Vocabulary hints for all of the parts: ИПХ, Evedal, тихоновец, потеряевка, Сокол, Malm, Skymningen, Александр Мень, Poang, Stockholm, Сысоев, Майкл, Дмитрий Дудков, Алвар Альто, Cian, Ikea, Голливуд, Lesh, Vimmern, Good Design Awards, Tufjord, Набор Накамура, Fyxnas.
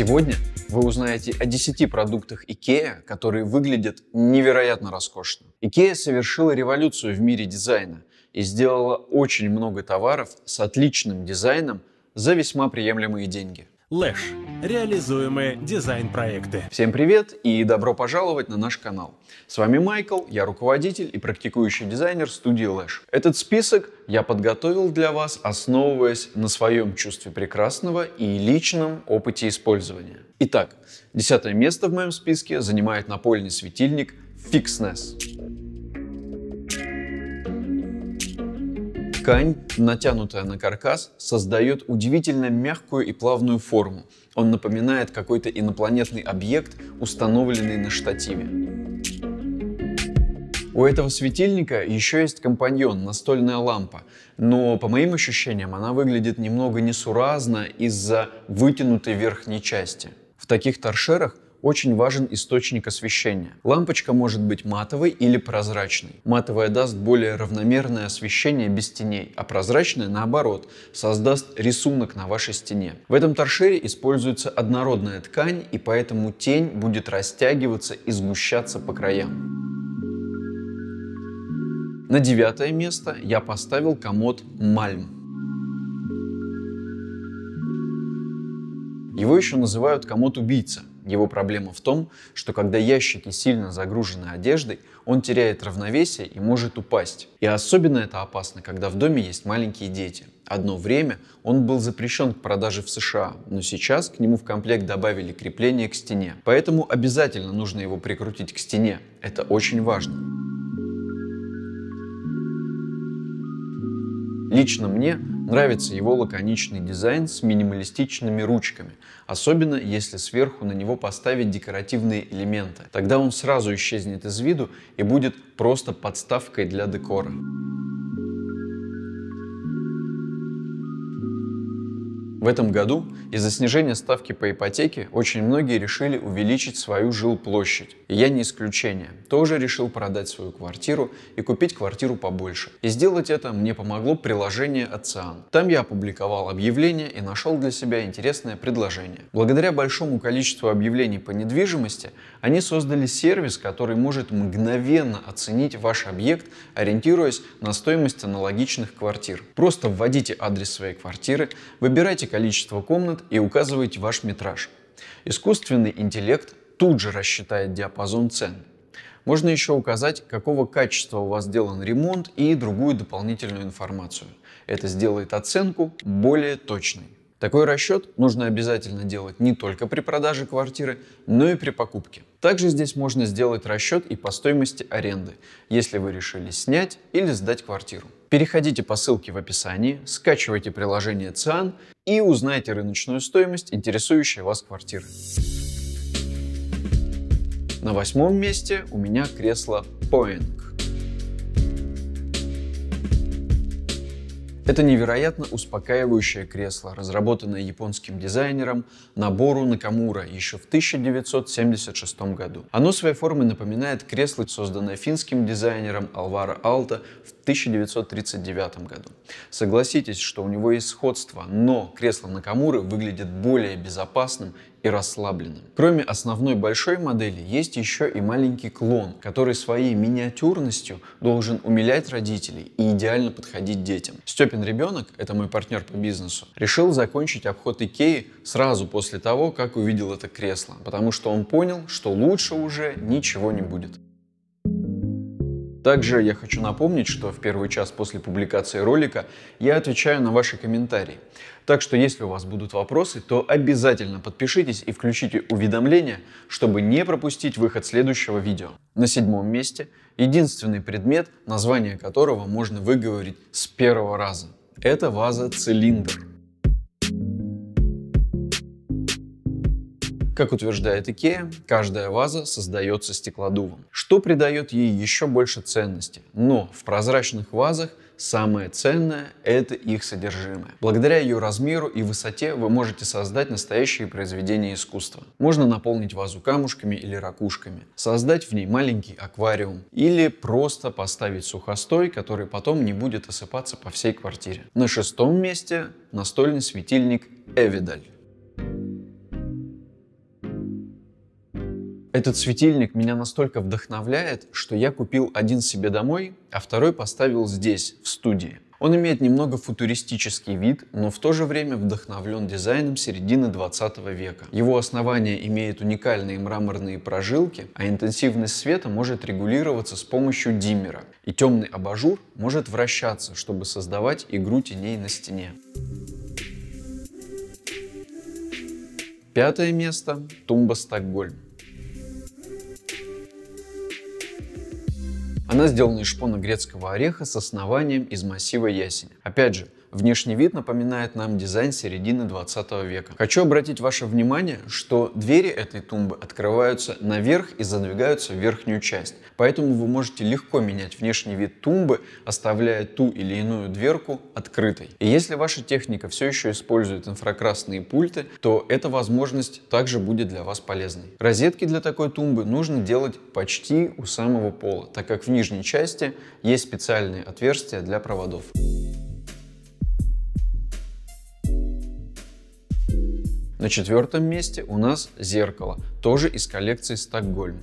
Сегодня вы узнаете о 10 продуктах Ikea, которые выглядят невероятно роскошно. Ikea совершила революцию в мире дизайна и сделала очень много товаров с отличным дизайном за весьма приемлемые деньги. Lesh. Реализуемые дизайн-проекты. Всем привет и добро пожаловать на наш канал. С вами Майкл, я руководитель и практикующий дизайнер студии Lesh. Этот список я подготовил для вас, основываясь на своем чувстве прекрасного и личном опыте использования. Итак, 10-е место в моем списке занимает напольный светильник Fyxnas. Ткань, натянутая на каркас, создает удивительно мягкую и плавную форму. Он напоминает какой-то инопланетный объект, установленный на штативе. У этого светильника еще есть компаньон, настольная лампа, но по моим ощущениям она выглядит немного несуразно из-за вытянутой верхней части. В таких торшерах очень важен источник освещения. Лампочка может быть матовой или прозрачной. Матовая даст более равномерное освещение без теней, а прозрачная, наоборот, создаст рисунок на вашей стене. В этом торшере используется однородная ткань, и поэтому тень будет растягиваться и сгущаться по краям. На 9-е место я поставил комод Malm. Его еще называют комод-убийца. Его проблема в том, что когда ящики сильно загружены одеждой, он теряет равновесие и может упасть. И особенно это опасно, когда в доме есть маленькие дети. Одно время он был запрещен к продаже в США, но сейчас к нему в комплект добавили крепление к стене. Поэтому обязательно нужно его прикрутить к стене. Это очень важно. Лично мне нравится его лаконичный дизайн с минималистичными ручками, особенно если сверху на него поставить декоративные элементы. Тогда он сразу исчезнет из виду и будет просто подставкой для декора. В этом году из-за снижения ставки по ипотеке очень многие решили увеличить свою жилплощадь. И я не исключение. Тоже решил продать свою квартиру и купить квартиру побольше. И сделать это мне помогло приложение от Cian. Там я опубликовал объявление и нашел для себя интересное предложение. Благодаря большому количеству объявлений по недвижимости они создали сервис, который может мгновенно оценить ваш объект, ориентируясь на стоимость аналогичных квартир. Просто вводите адрес своей квартиры, выбирайте количество комнат и указывайте ваш метраж. Искусственный интеллект тут же рассчитает диапазон цен. Можно еще указать, какого качества у вас сделан ремонт и другую дополнительную информацию. Это сделает оценку более точной. Такой расчет нужно обязательно делать не только при продаже квартиры, но и при покупке. Также здесь можно сделать расчет и по стоимости аренды, если вы решили снять или сдать квартиру. Переходите по ссылке в описании, скачивайте приложение Cian и узнайте рыночную стоимость интересующей вас квартиры. На 8-м месте у меня кресло Poang. Это невероятно успокаивающее кресло, разработанное японским дизайнером Набору Накамура еще в 1976 году. Оно своей формой напоминает кресло, созданное финским дизайнером Алвара Альто в 1939 году. Согласитесь, что у него есть сходство, но кресло Накамуры выглядит более безопасным и расслабленным. Кроме основной большой модели, есть еще и маленький клон, который своей миниатюрностью должен умилять родителей и идеально подходить детям. Степин ребенок, это мой партнер по бизнесу, решил закончить обход Икеи сразу после того, как увидел это кресло, потому что он понял, что лучше уже ничего не будет. Также я хочу напомнить, что в первый час после публикации ролика я отвечаю на ваши комментарии. Так что если у вас будут вопросы, то обязательно подпишитесь и включите уведомления, чтобы не пропустить выход следующего видео. На 7-м месте единственный предмет, название которого можно выговорить с первого раза. Это ваза-цилиндр. Как утверждает Ikea, каждая ваза создается стеклодувом, что придает ей еще больше ценности. Но в прозрачных вазах самое ценное – это их содержимое. Благодаря ее размеру и высоте вы можете создать настоящие произведения искусства. Можно наполнить вазу камушками или ракушками, создать в ней маленький аквариум или просто поставить сухостой, который потом не будет осыпаться по всей квартире. На шестом месте настольный светильник Evedal. Этот светильник меня настолько вдохновляет, что я купил один себе домой, а второй поставил здесь, в студии. Он имеет немного футуристический вид, но в то же время вдохновлен дизайном середины 20 века. Его основание имеет уникальные мраморные прожилки, а интенсивность света может регулироваться с помощью диммера. И темный абажур может вращаться, чтобы создавать игру теней на стене. Пятое место – тумба Стокгольм. Она сделана из шпона грецкого ореха с основанием из массива ясеня. Опять же, внешний вид напоминает нам дизайн середины 20 века. Хочу обратить ваше внимание, что двери этой тумбы открываются наверх и задвигаются в верхнюю часть. Поэтому вы можете легко менять внешний вид тумбы, оставляя ту или иную дверку открытой. И если ваша техника все еще использует инфракрасные пульты, то эта возможность также будет для вас полезной. Розетки для такой тумбы нужно делать почти у самого пола, так как в нижней части есть специальные отверстия для проводов. На четвертом месте у нас зеркало, тоже из коллекции Стокгольм.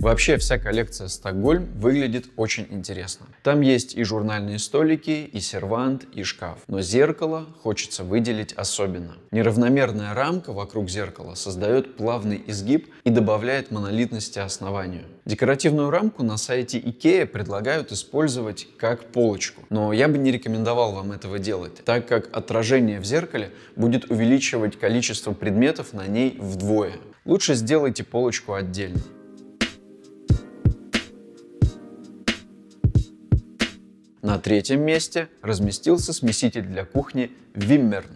Вообще вся коллекция Стокгольм выглядит очень интересно. Там есть и журнальные столики, и сервант, и шкаф. Но зеркало хочется выделить особенно. Неравномерная рамка вокруг зеркала создает плавный изгиб и добавляет монолитности основанию. Декоративную рамку на сайте Ikea предлагают использовать как полочку. Но я бы не рекомендовал вам этого делать, так как отражение в зеркале будет увеличивать количество предметов на ней вдвое. Лучше сделайте полочку отдельно. На третьем месте разместился смеситель для кухни Vimmern.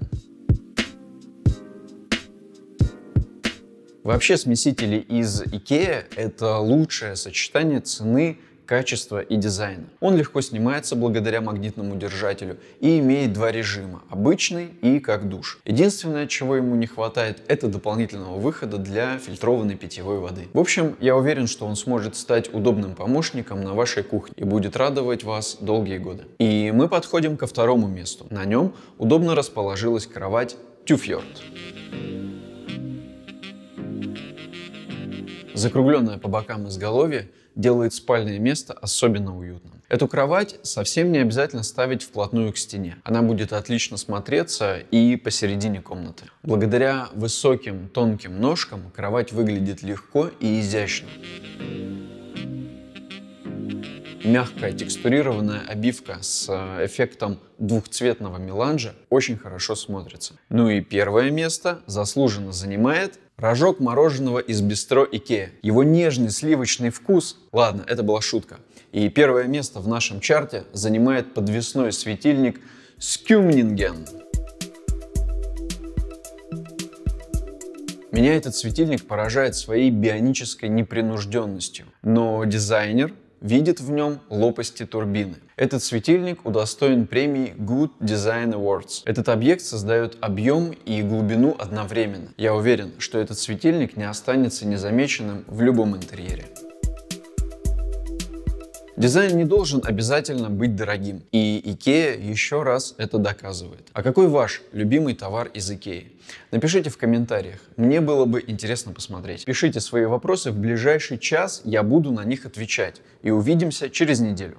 Вообще смесители из Ikea – это лучшее сочетание цены, качества и дизайна. Он легко снимается благодаря магнитному держателю и имеет два режима – обычный и как душ. Единственное, чего ему не хватает, это дополнительного выхода для фильтрованной питьевой воды. В общем, я уверен, что он сможет стать удобным помощником на вашей кухне и будет радовать вас долгие годы. И мы подходим ко второму месту. На нем удобно расположилась кровать Tufjord. Закругленное по бокам изголовье делает спальное место особенно уютным. Эту кровать совсем не обязательно ставить вплотную к стене. Она будет отлично смотреться и посередине комнаты. Благодаря высоким тонким ножкам кровать выглядит легко и изящно. Мягкая текстурированная обивка с эффектом двухцветного меланжа очень хорошо смотрится. Ну и первое место заслуженно занимает рожок мороженого из бистро Ikea. Его нежный сливочный вкус... Ладно, это была шутка. И первое место в нашем чарте занимает подвесной светильник Skymningen. Меня этот светильник поражает своей бионической непринужденностью. Но дизайнер видит в нем лопасти турбины. Этот светильник удостоен премии Good Design Awards. Этот объект создает объем и глубину одновременно. Я уверен, что этот светильник не останется незамеченным в любом интерьере. Дизайн не должен обязательно быть дорогим, и Ikea еще раз это доказывает. А какой ваш любимый товар из Ikea? Напишите в комментариях, мне было бы интересно посмотреть. Пишите свои вопросы в ближайший час, я буду на них отвечать. И увидимся через неделю.